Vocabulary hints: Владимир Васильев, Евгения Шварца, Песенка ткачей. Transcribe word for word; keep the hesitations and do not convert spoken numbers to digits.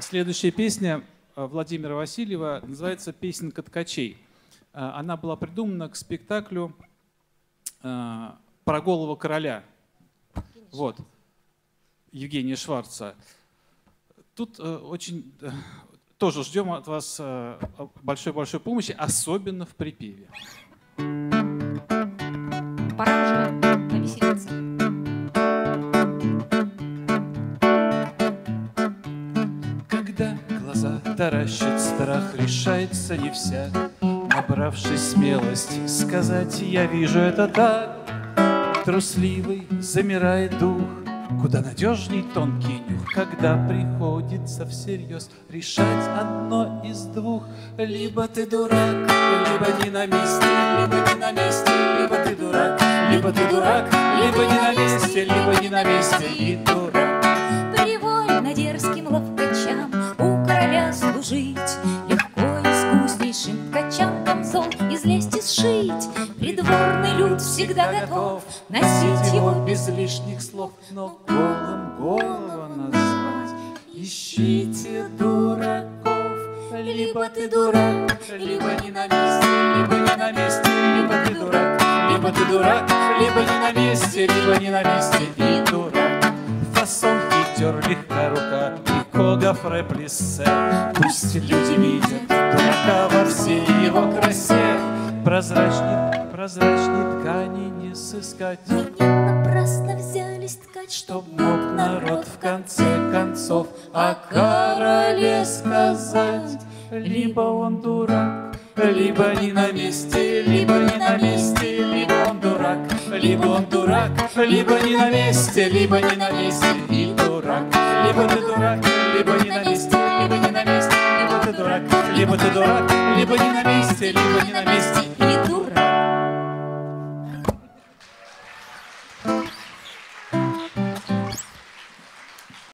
Следующая песня Владимира Васильева называется «Песенка ткачей». Она была придумана к спектаклю про голого короля. Вот. Евгения Шварца. Тут очень тоже ждем от вас большой-большой помощи, особенно в припеве. Пора уже повеселиться. Когда глаза таращит страх, решается не вся, набравшись смелости сказать: я вижу это так. Трусливый замирает дух, куда надежней тонкий нюх, когда приходится всерьез решать одно из двух. Либо ты дурак, либо не на месте, либо не на месте, либо ты дурак, либо ты дурак, либо не на месте, либо не на месте, и дурак. Привольно дерзким ловкачам у короля служить, легко искуснейшим ткачам камзол из лести сшить. Придворный люд всегда готов носить его без лишних слов, но голым голову назвать. Ищите дураков, либо ты дурак, либо не на месте, либо не на месте, либо ты дурак, либо ты дурак, либо не на месте, либо не на месте, и дурак. Фасон хитер, легка рука, легко гофре плессе, пусть люди видят дурака во всей его красе. Прозрачный, прозрачной ткани не сыскать, но не напрасно взялись ткать, чтоб мог народ в конце концов о короле сказать. Либо он дурак, либо не на месте, либо не на месте, либо он дурак, либо он дурак, либо не на месте, либо не на месте, и дурак. Либо ты дурак, либо не на месте, либо не на месте, либо ты дурак, либо ты дурак, либо не на месте, либо не на месте.